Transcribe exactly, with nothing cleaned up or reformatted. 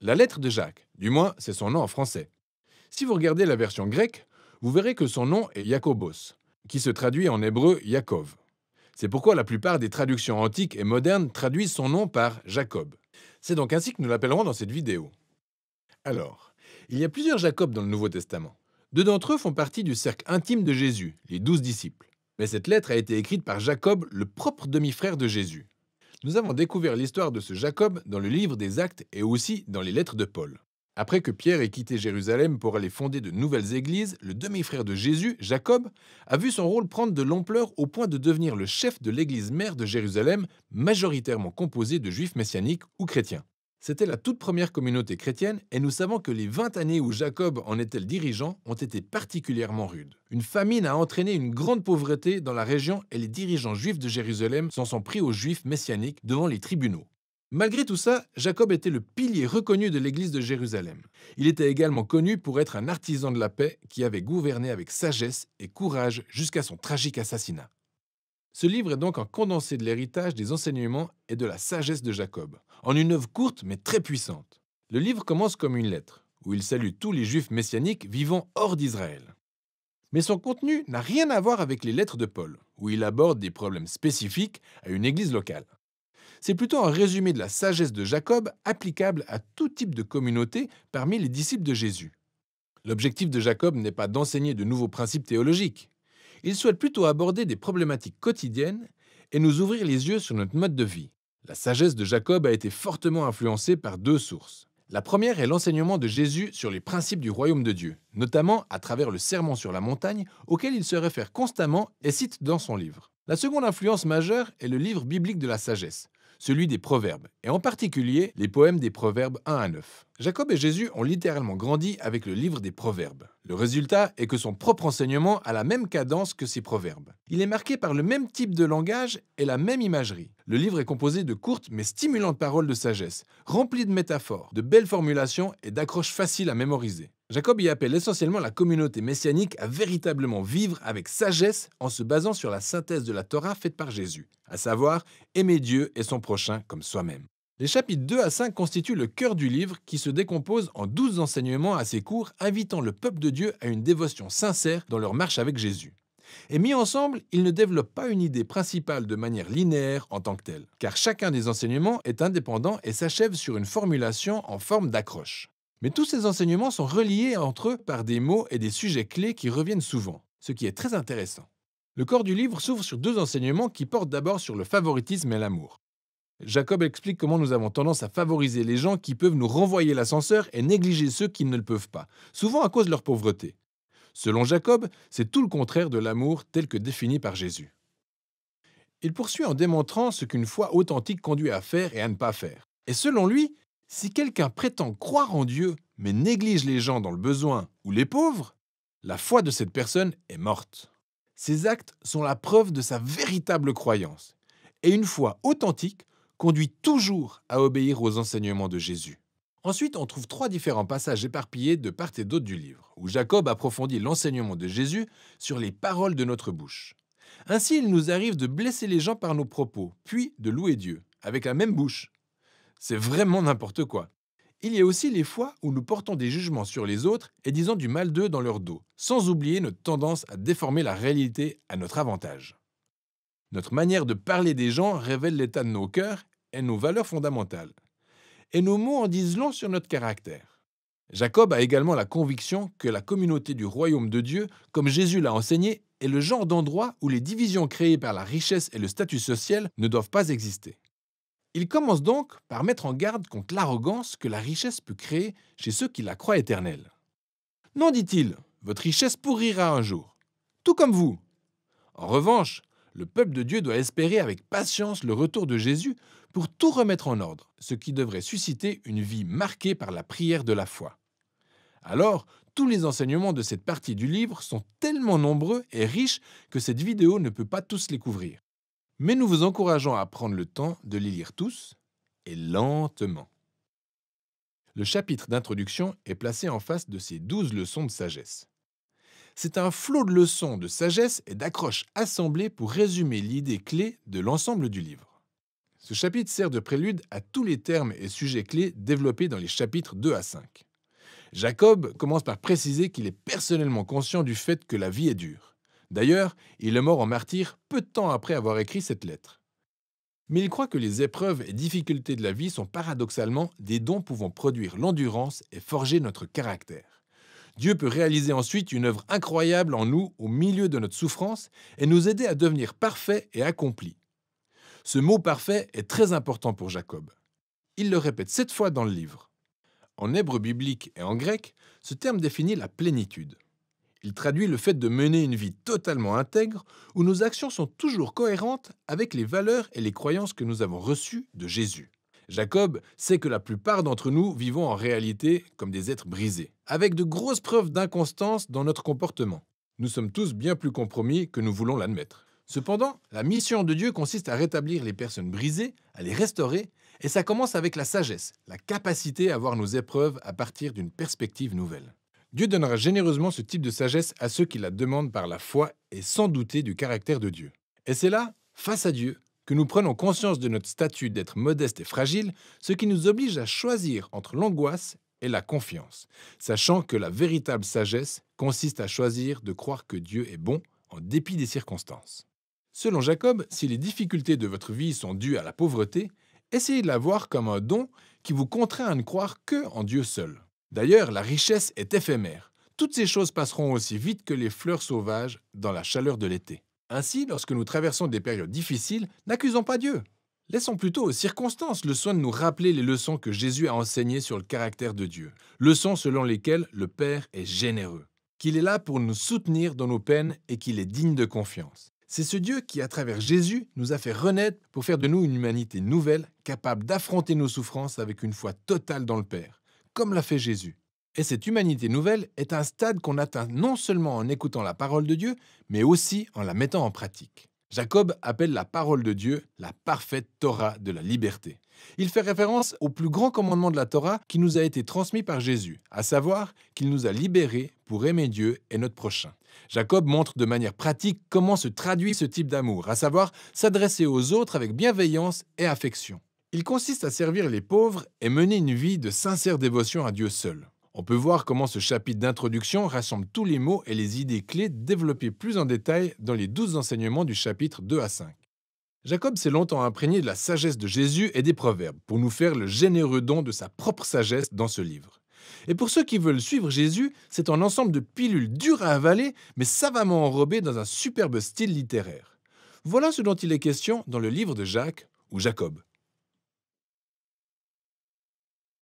La lettre de Jacques, du moins c'est son nom en français. Si vous regardez la version grecque, vous verrez que son nom est Iacobos, qui se traduit en hébreu Yaakov. C'est pourquoi la plupart des traductions antiques et modernes traduisent son nom par Jacob. C'est donc ainsi que nous l'appellerons dans cette vidéo. Alors, il y a plusieurs Jacob dans le Nouveau Testament. Deux d'entre eux font partie du cercle intime de Jésus, les douze disciples. Mais cette lettre a été écrite par Jacob, le propre demi-frère de Jésus. Nous avons découvert l'histoire de ce Jacob dans le livre des Actes et aussi dans les lettres de Paul. Après que Pierre ait quitté Jérusalem pour aller fonder de nouvelles églises, le demi-frère de Jésus, Jacob, a vu son rôle prendre de l'ampleur au point de devenir le chef de l'église mère de Jérusalem, majoritairement composée de juifs messianiques ou chrétiens. C'était la toute première communauté chrétienne et nous savons que les vingt années où Jacob en était le dirigeant ont été particulièrement rudes. Une famine a entraîné une grande pauvreté dans la région et les dirigeants juifs de Jérusalem s'en sont pris aux juifs messianiques devant les tribunaux. Malgré tout ça, Jacob était le pilier reconnu de l'église de Jérusalem. Il était également connu pour être un artisan de la paix qui avait gouverné avec sagesse et courage jusqu'à son tragique assassinat. Ce livre est donc un condensé de l'héritage des enseignements et de la sagesse de Jacob, en une œuvre courte mais très puissante. Le livre commence comme une lettre, où il salue tous les juifs messianiques vivant hors d'Israël. Mais son contenu n'a rien à voir avec les lettres de Paul, où il aborde des problèmes spécifiques à une église locale. C'est plutôt un résumé de la sagesse de Jacob applicable à tout type de communauté parmi les disciples de Jésus. L'objectif de Jacob n'est pas d'enseigner de nouveaux principes théologiques. Il souhaite plutôt aborder des problématiques quotidiennes et nous ouvrir les yeux sur notre mode de vie. La sagesse de Jacob a été fortement influencée par deux sources. La première est l'enseignement de Jésus sur les principes du royaume de Dieu, notamment à travers le sermon sur la montagne auquel il se réfère constamment et cite dans son livre. La seconde influence majeure est le livre biblique de la sagesse, celui des Proverbes, et en particulier les poèmes des Proverbes un à neuf. Jacob et Jésus ont littéralement grandi avec le livre des Proverbes. Le résultat est que son propre enseignement a la même cadence que ses Proverbes. Il est marqué par le même type de langage et la même imagerie. Le livre est composé de courtes mais stimulantes paroles de sagesse, remplies de métaphores, de belles formulations et d'accroches faciles à mémoriser. Jacob y appelle essentiellement la communauté messianique à véritablement vivre avec sagesse en se basant sur la synthèse de la Torah faite par Jésus, à savoir aimer Dieu et son prochain comme soi-même. Les chapitres deux à cinq constituent le cœur du livre qui se décompose en douze enseignements assez courts invitant le peuple de Dieu à une dévotion sincère dans leur marche avec Jésus. Et mis ensemble, ils ne développent pas une idée principale de manière linéaire en tant que telle, car chacun des enseignements est indépendant et s'achève sur une formulation en forme d'accroche. Mais tous ces enseignements sont reliés entre eux par des mots et des sujets clés qui reviennent souvent, ce qui est très intéressant. Le corps du livre s'ouvre sur deux enseignements qui portent d'abord sur le favoritisme et l'amour. Jacob explique comment nous avons tendance à favoriser les gens qui peuvent nous renvoyer l'ascenseur et négliger ceux qui ne le peuvent pas, souvent à cause de leur pauvreté. Selon Jacob, c'est tout le contraire de l'amour tel que défini par Jésus. Il poursuit en démontrant ce qu'une foi authentique conduit à faire et à ne pas faire. Et selon lui, si quelqu'un prétend croire en Dieu, mais néglige les gens dans le besoin ou les pauvres, la foi de cette personne est morte. Ses actes sont la preuve de sa véritable croyance. Et une foi authentique conduit toujours à obéir aux enseignements de Jésus. Ensuite, on trouve trois différents passages éparpillés de part et d'autre du livre, où Jacob approfondit l'enseignement de Jésus sur les paroles de notre bouche. Ainsi, il nous arrive de blesser les gens par nos propos, puis de louer Dieu, avec la même bouche. C'est vraiment n'importe quoi. Il y a aussi les fois où nous portons des jugements sur les autres et disons du mal d'eux dans leur dos, sans oublier notre tendance à déformer la réalité à notre avantage. Notre manière de parler des gens révèle l'état de nos cœurs et nos valeurs fondamentales. Et nos mots en disent long sur notre caractère. Jacob a également la conviction que la communauté du royaume de Dieu, comme Jésus l'a enseigné, est le genre d'endroit où les divisions créées par la richesse et le statut social ne doivent pas exister. Il commence donc par mettre en garde contre l'arrogance que la richesse peut créer chez ceux qui la croient éternelle. « Non, dit-il, votre richesse pourrira un jour, tout comme vous. En revanche, le peuple de Dieu doit espérer avec patience le retour de Jésus pour tout remettre en ordre, ce qui devrait susciter une vie marquée par la prière de la foi. » Alors, tous les enseignements de cette partie du livre sont tellement nombreux et riches que cette vidéo ne peut pas tous les couvrir. Mais nous vous encourageons à prendre le temps de les lire tous, et lentement. Le chapitre d'introduction est placé en face de ces douze leçons de sagesse. C'est un flot de leçons de sagesse et d'accroches assemblées pour résumer l'idée clé de l'ensemble du livre. Ce chapitre sert de prélude à tous les termes et sujets clés développés dans les chapitres deux à cinq. Jacob commence par préciser qu'il est personnellement conscient du fait que la vie est dure. D'ailleurs, il est mort en martyr peu de temps après avoir écrit cette lettre. Mais il croit que les épreuves et difficultés de la vie sont paradoxalement des dons pouvant produire l'endurance et forger notre caractère. Dieu peut réaliser ensuite une œuvre incroyable en nous au milieu de notre souffrance et nous aider à devenir parfaits et accomplis. Ce mot « parfait » est très important pour Jacob. Il le répète sept fois dans le livre. En hébreu biblique et en grec, ce terme définit la plénitude. Il traduit le fait de mener une vie totalement intègre où nos actions sont toujours cohérentes avec les valeurs et les croyances que nous avons reçues de Jésus. Jacob sait que la plupart d'entre nous vivons en réalité comme des êtres brisés, avec de grosses preuves d'inconstance dans notre comportement. Nous sommes tous bien plus compromis que nous voulons l'admettre. Cependant, la mission de Dieu consiste à rétablir les personnes brisées, à les restaurer, et ça commence avec la sagesse, la capacité à voir nos épreuves à partir d'une perspective nouvelle. Dieu donnera généreusement ce type de sagesse à ceux qui la demandent par la foi et sans douter du caractère de Dieu. Et c'est là, face à Dieu, que nous prenons conscience de notre statut d'être modeste et fragile, ce qui nous oblige à choisir entre l'angoisse et la confiance, sachant que la véritable sagesse consiste à choisir de croire que Dieu est bon en dépit des circonstances. Selon Jacob, si les difficultés de votre vie sont dues à la pauvreté, essayez de la voir comme un don qui vous contraint à ne croire que en Dieu seul. D'ailleurs, la richesse est éphémère. Toutes ces choses passeront aussi vite que les fleurs sauvages dans la chaleur de l'été. Ainsi, lorsque nous traversons des périodes difficiles, n'accusons pas Dieu. Laissons plutôt aux circonstances le soin de nous rappeler les leçons que Jésus a enseignées sur le caractère de Dieu, leçons selon lesquelles le Père est généreux, qu'il est là pour nous soutenir dans nos peines et qu'il est digne de confiance. C'est ce Dieu qui, à travers Jésus, nous a fait renaître pour faire de nous une humanité nouvelle, capable d'affronter nos souffrances avec une foi totale dans le Père, comme l'a fait Jésus. Et cette humanité nouvelle est un stade qu'on atteint non seulement en écoutant la parole de Dieu, mais aussi en la mettant en pratique. Jacob appelle la parole de Dieu la parfaite Torah de la liberté. Il fait référence au plus grand commandement de la Torah qui nous a été transmis par Jésus, à savoir qu'il nous a libérés pour aimer Dieu et notre prochain. Jacob montre de manière pratique comment se traduit ce type d'amour, à savoir s'adresser aux autres avec bienveillance et affection. Il consiste à servir les pauvres et mener une vie de sincère dévotion à Dieu seul. On peut voir comment ce chapitre d'introduction rassemble tous les mots et les idées clés développées plus en détail dans les douze enseignements du chapitre deux à cinq. Jacob s'est longtemps imprégné de la sagesse de Jésus et des proverbes pour nous faire le généreux don de sa propre sagesse dans ce livre. Et pour ceux qui veulent suivre Jésus, c'est un ensemble de pilules dures à avaler, mais savamment enrobées dans un superbe style littéraire. Voilà ce dont il est question dans le livre de Jacques ou Jacob.